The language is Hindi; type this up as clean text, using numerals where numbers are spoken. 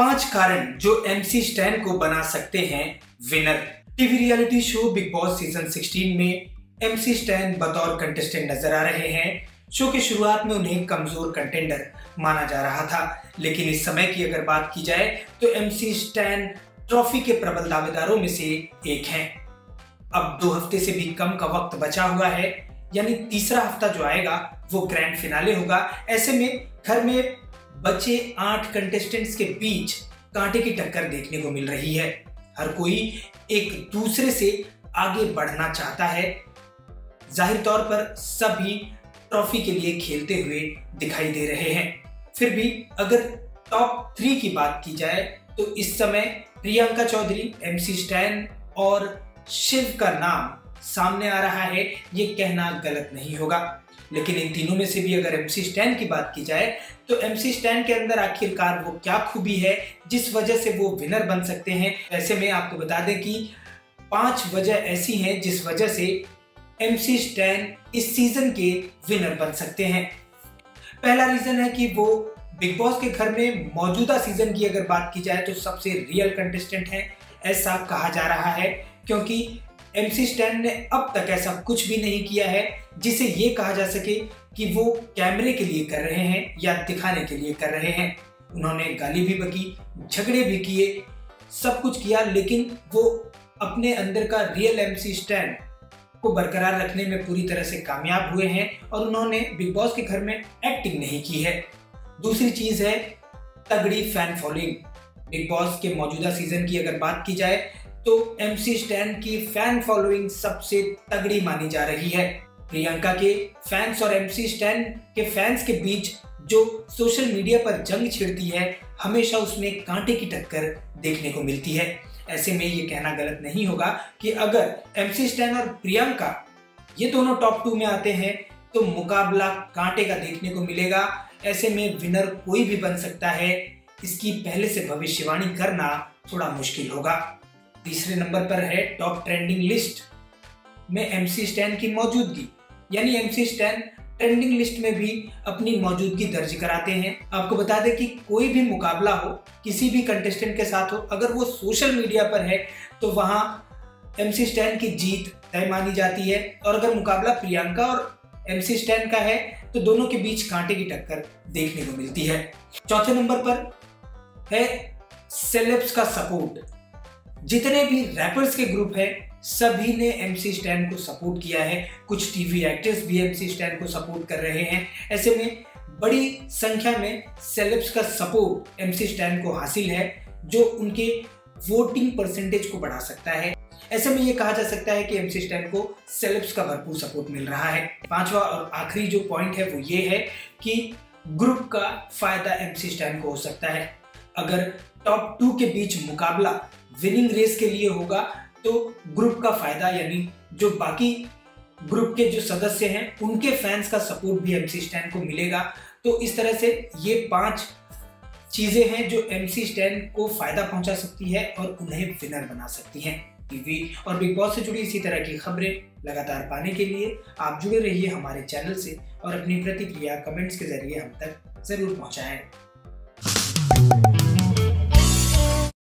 5 कारण जो MC स्टैन को बना सकते हैं winner. TV reality show Bigg Boss season 16 में MC स्टैन बतौर कंटेस्टेंट नजर आ रहे हैं। शो की शुरुआत में उन्हें कमजोर कंटेंडर माना जा रहा था, लेकिन इस समय की अगर बात की जाए तो MC स्टैन ट्रॉफी के प्रबल दावेदारों में से एक हैं। अब 2 हफ्ते से भी कम का वक्त बचा हुआ है, यानी तीसरा हफ्ता जो आएगा वो ग्रैंड फिनाले होगा। ऐसे में घर में बचे 8 कंटेस्टेंट्स के बीच कांटे की टक्कर देखने को मिल रही है। हर कोई एक दूसरे से आगे बढ़ना चाहता है। जाहिर तौर पर सभी ट्रॉफी के लिए खेलते हुए दिखाई दे रहे हैं। फिर भी अगर टॉप 3 की बात की जाए तो इस समय प्रियंका चौधरी, MC स्टैन और शिव का नाम सामने आ रहा है, ये कहना गलत नहीं होगा। लेकिन इन तीनों में से भी अगर MC स्टैन की बात की जाए तो MC स्टैन के अंदर आखिरकार वो क्या खूबी है जिस वजह से वो विनर बन सकते हैं। ऐसे में आपको बता दें कि 5 वजह ऐसी हैं जिस वजह से MC स्टैन इस सीजन के विनर बन सकते हैं। पहला रीजन है कि वो बिग बॉस के घर में मौजूदा सीजन की अगर बात की जाए तो सबसे रियल कंटेस्टेंट है, ऐसा कहा जा रहा है, क्योंकि MC स्टैन ने अब तक ऐसा कुछ भी नहीं किया है जिसे ये कहा जा सके कि वो कैमरे के लिए कर रहे हैं या दिखाने के लिए कर रहे हैं। उन्होंने गाली भी बकी, झगड़े भी किए, सब कुछ किया, लेकिन वो अपने अंदर का रियल MC स्टैन को बरकरार रखने में पूरी तरह से कामयाब हुए हैं और उन्होंने बिग बॉस के घर में एक्टिंग नहीं की है। दूसरी चीज़ है तगड़ी फैन फॉलोइंग। बिग बॉस के मौजूदा सीजन की अगर बात की जाए तो MC स्टैन की फैन फॉलोइंग सबसे तगड़ी मानी जा रही है। प्रियंका के फैंस और MC स्टैन के फैंस के बीच जो सोशल मीडिया पर जंग छिड़ती है, हमेशा उसमें कांटे की टक्कर देखने को मिलती है। ऐसे में ये कहना गलत नहीं होगा कि अगर MC स्टैन और प्रियंका ये दोनों टॉप 2 में आते हैं तो मुकाबला कांटे का देखने को मिलेगा। ऐसे में विनर कोई भी बन सकता है, इसकी पहले से भविष्यवाणी करना थोड़ा मुश्किल होगा। तीसरे नंबर पर है टॉप ट्रेंडिंग लिस्ट में MC स्टैन की मौजूदगी, यानी MC स्टैन ट्रेंडिंग लिस्ट में भी अपनी मौजूदगी दर्ज कराते हैं। आपको बता दें कि कोई भी मुकाबला हो, किसी भी कंटेस्टेंट के साथ हो, अगर वो सोशल मीडिया पर है तो वहाँ MC स्टैन की जीत तय मानी जाती है, और अगर मुकाबला प्रियंका और MC स्टैन का है तो दोनों के बीच कांटे की टक्कर देखने को मिलती है। चौथे नंबर पर है सेलेब्स का सपोर्ट। जितने भी रैपर्स के ग्रुप हैं सभी ने MC स्टैन को सपोर्ट किया है। कुछ टीवी एक्टर्स भी MC स्टैन को सपोर्ट कर रहे हैं। ऐसे में बड़ी संख्या में सेलेब्स का सपोर्ट MC स्टैन को हासिल है, जो उनके वोटिंग परसेंटेज को बढ़ा सकता है। ऐसे में ये कहा जा सकता है कि MC स्टैन को सेलेब्स का भरपूर सपोर्ट मिल रहा है। 5वां और आखिरी जो पॉइंट है वो ये है कि ग्रुप का फायदा MC स्टैन को हो सकता है। अगर टॉप 2 के बीच मुकाबला विनिंग रेस के लिए होगा तो ग्रुप का फायदा, यानी जो बाकी ग्रुप के जो सदस्य हैं उनके फैंस का सपोर्ट भी MC स्टैन को मिलेगा। तो इस तरह से ये 5 चीजें हैं जो MC स्टैन को फायदा पहुंचा सकती है और उन्हें विनर बना सकती हैं। टीवी और बिग बॉस से जुड़ी इसी तरह की खबरें लगातार पाने के लिए आप जुड़े रहिए हमारे चैनल से और अपनी प्रतिक्रिया कमेंट्स के जरिए हम तक जरूर पहुँचाएँ।